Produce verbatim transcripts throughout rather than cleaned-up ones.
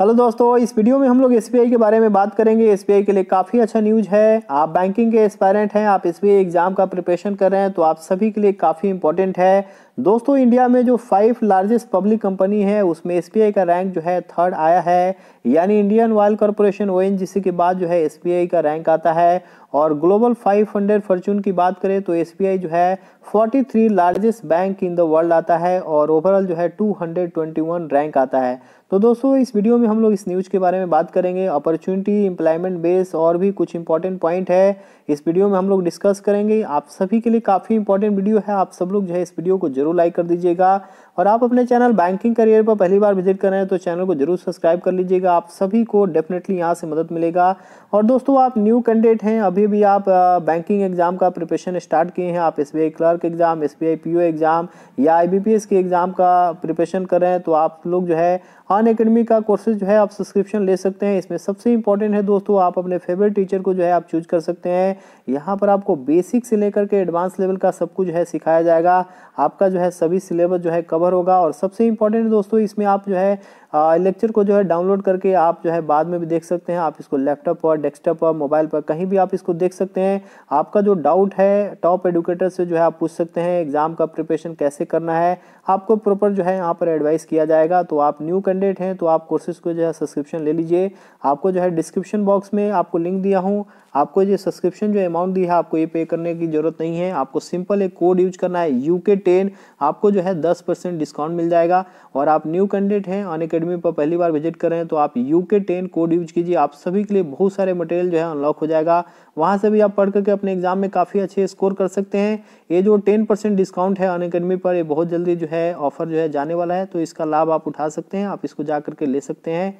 Hello दोस्तों, इस video में हम लोग एसबीआई के बारे में बात करेंगे। एसबीआई के लिए काफ़ी अच्छा न्यूज़ है। आप बैंकिंग के एस्पायरेंट हैं, आप एसबीआई एग्ज़ाम का प्रिपरेशन कर रहे हैं तो आप सभी के लिए काफ़ी इंपॉर्टेंट है। दोस्तों, इंडिया में जो फाइव लार्जेस्ट पब्लिक कंपनी है उसमें एसबीआई का रैंक जो है थर्ड आया है, यानी इंडियन ऑयल कॉरपोरेशन ओएनजीसी के बाद जो है एसबीआई का रैंक आता है। और ग्लोबल फाइव हंड्रेड फॉर्चून की बात करें तो एसबीआई जो है forty three largest bank in the world आता है और ओवरऑल जो है two hundred twenty one rank आता है। तो दोस्तों, इस वीडियो में हम लोग इस न्यूज़ के बारे में बात करेंगे। अपॉर्चुनिटी, एम्प्लॉयमेंट बेस और भी कुछ इंपॉर्टेंट पॉइंट है इस वीडियो में हम लोग डिस्कस करेंगे। आप सभी के लिए काफ़ी इंपॉर्टेंट वीडियो है, आप सब लोग जो है इस वीडियो को जरूर लाइक कर दीजिएगा। और आप अपने चैनल बैंकिंग करियर पर पहली बार विजिट कर रहे हैं तो चैनल को जरूर सब्सक्राइब कर लीजिएगा। आप सभी को डेफिनेटली यहाँ से मदद मिलेगा। और दोस्तों, आप न्यू कैंडिडेट हैं, अभी भी आप बैंकिंग एग्जाम का प्रिपरेशन स्टार्ट किए हैं, आप SBI clerk exam, SBI PO exam या आईबीपीएस के एग्जाम का प्रिपरेशन कर रहे हैं तो आप लोग जो है अनएकेडमी का कोर्सेज जो है आप सब्सक्रिप्शन ले सकते हैं। इसमें सबसे इंपॉर्टेंट है दोस्तों, आप अपने फेवरेट टीचर को जो है आप चूज कर सकते हैं। यहाँ पर आपको बेसिक से लेकर के एडवांस लेवल का सब कुछ है सिखाया जाएगा। आपका जो है सभी सिलेबस जो है कवर होगा। और सबसे इंपॉर्टेंट दोस्तों, इसमें आप जो है लेक्चर को जो है डाउनलोड करके आप जो है बाद में भी देख सकते हैं। आप इसको लैपटॉप पर, डेस्कटॉप पर, मोबाइल पर कहीं भी आप इसको देख सकते हैं। आपका जो डाउट है टॉप एडुकेटर से जो है आप पूछ सकते हैं। एग्जाम का प्रिपरेशन कैसे करना है आपको प्रॉपर जो है यहाँ पर एडवाइस किया जाएगा। तो आप न्यू कैंडिडेट हैं तो आप कोर्सेज को जो है सब्सक्रिप्शन ले लीजिए। आपको जो है डिस्क्रिप्शन बॉक्स में आपको लिंक दिया हूँ। आपको ये सब्सक्रिप्शन जो अमाउंट दी है आपको ये पे करने की जरूरत नहीं है। आपको सिंपल एक कोड यूज करना है यू के टेन, आपको जो है दस परसेंट डिस्काउंट मिल जाएगा। और आप न्यू कैंडिडेट हैं, अनअकैडमी पर पहली बार विजिट कर रहे हैं तो आप यू के टेन कोड यूज कीजिए। आप सभी के लिए बहुत सारे मटेरियल जो है अनलॉक हो जाएगा। वहाँ से भी आप पढ़ करके अपने एग्जाम में काफ़ी अच्छे स्कोर कर सकते हैं। ये जो टेन परसेंट डिस्काउंट है अनअकैडमी पर, ये बहुत जल्दी जो है ऑफर जो है जाने वाला है तो इसका लाभ आप उठा सकते हैं। आप इसको जा करके ले सकते हैं।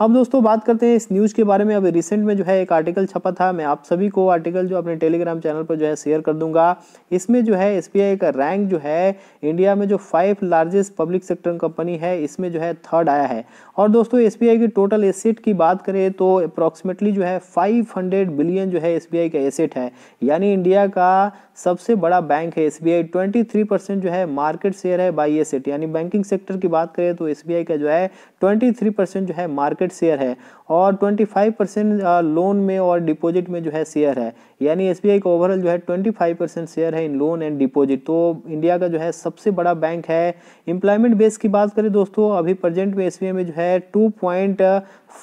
अब दोस्तों, बात करते हैं इस न्यूज़ के बारे में। अभी रिसेंट में जो है एक आर्टिकल छपा था, मैं आप सभी को आर्टिकल जो अपने टेलीग्राम चैनल पर जो है शेयर कर दूंगा। इसमें जो है एसबीआई का रैंक जो है इंडिया में जो five largest public sector company है इसमें जो है थर्ड आया है। और दोस्तों, एसबीआई की टोटल एसेट की बात करें तो अप्रॉक्सीमेटली जो है फाइव हंड्रेड बिलियन जो है एसबीआई का एसेट है, यानी इंडिया का सबसे बड़ा बैंक है एसबीआई। ट्वेंटी थ्री परसेंट जो है मार्केट शेयर है बाई एसेट, यानी बैंकिंग सेक्टर की बात करें तो एसबीआई का जो है ट्वेंटी थ्री परसेंट जो है मार्केट शेयर है और पच्चीस परसेंट लोन में और डिपॉजिट में जो है शेयर है, यानी एसबीआई का ओवरऑल जो है पच्चीस परसेंट शेयर है इन लोन एंड डिपॉजिट। तो इंडिया का जो है सबसे बड़ा बैंक है। एम्प्लॉयमेंट बेस की बात करें दोस्तों, अभी प्रेजेंट में एसबीआई में जो है टू पॉइंट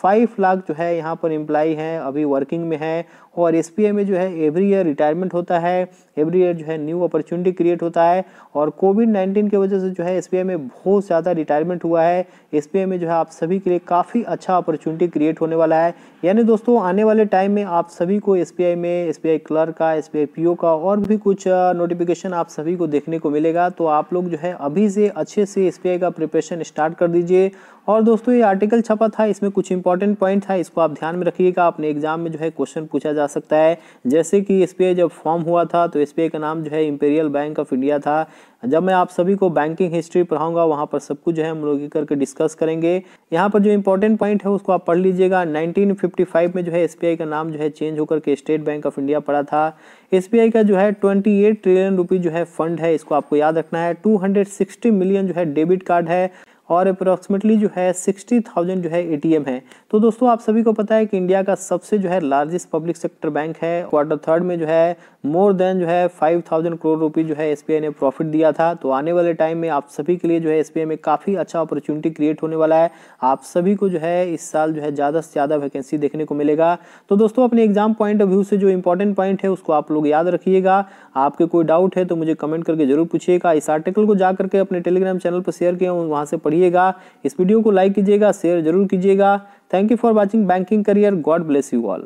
फाइव लाख जो है यहाँ पर एम्प्लॉय हैं, अभी वर्किंग में है। और एसबीआई में जो है एवरी ईयर रिटायरमेंट होता है, एवरी ईयर जो है न्यू अपॉर्चुनिटी क्रिएट होता है। और कोविड नाइन्टीन की वजह से जो है एसबीआई में बहुत ज़्यादा रिटायरमेंट हुआ है। एसबीआई में जो है आप सभी के लिए काफ़ी अच्छा अपॉर्चुनिटी क्रिएट होने वाला है। यानी दोस्तों, आने वाले टाइम में आप सभी को एसबीआई में एसबीआई क्लर्क का, एसबीआई पीओ का और भी कुछ नोटिफिकेशन आप सभी को देखने को मिलेगा। तो आप लोग जो है अभी से अच्छे से एसबीआई का प्रिपरेशन स्टार्ट कर दीजिए। और दोस्तों, ये आर्टिकल छपा था, इसमें कुछ इंपॉर्टेंट पॉइंट था, इसको आप ध्यान में रखिएगा। अपने एग्जाम में जो है क्वेश्चन पूछा जा सकता है, जैसे कि एसबीआई जब फॉर्म हुआ था तो एसबीआई का नाम जो है इंपीरियल बैंक ऑफ इंडिया था। जब मैं आप सभी को बैंकिंग हिस्ट्री पढ़ाऊंगा वहाँ पर सब कुछ जो है हम लोग करके डिस्कस करेंगे। यहाँ पर जो इंपॉर्टेंट पॉइंट है उसको आप पढ़ लीजिएगा। नाइनटीन फिफ्टी फाइव में जो है एसबीआई का नाम जो है चेंज होकर के स्टेट बैंक ऑफ इंडिया पड़ा था। एसबीआई का जो है अट्ठाईस ट्रिलियन रुपए जो है फंड है, इसको आपको याद रखना है। टू हंड्रेड सिक्सटी मिलियन जो है डेबिट कार्ड है और अप्रॉक्सीमेटली जो है साठ हज़ार जो है एटीएम है। तो दोस्तों, आप सभी को पता है कि इंडिया का सबसे जो है लार्जेस्ट पब्लिक सेक्टर बैंक है। क्वार्टर थर्ड में जो है मोर देन जो है पाँच हज़ार करोड़ रुपए जो है एसबीआई ने प्रॉफिट दिया था। तो आने वाले टाइम में आप सभी के लिए जो है एसबीआई में काफ़ी अच्छा अपॉर्चुनिटी क्रिएट होने वाला है। आप सभी को जो है इस साल जो है ज़्यादा से ज़्यादा वैकेंसी देखने को मिलेगा। तो दोस्तों, अपने एग्जाम पॉइंट ऑफ व्यू से जो इंपॉर्टेंट पॉइंट है उसको आप लोग याद रखिएगा। आपके कोई डाउट है तो मुझे कमेंट करके जरूर पूछिएगा। इस आर्टिकल को जा करके अपने टेलीग्राम चैनल पर शेयर किया हूँ, वहाँ से पढ़िएगा। इस वीडियो को लाइक कीजिएगा, शेयर जरूर कीजिएगा। Thank you for watching banking career. God bless you all.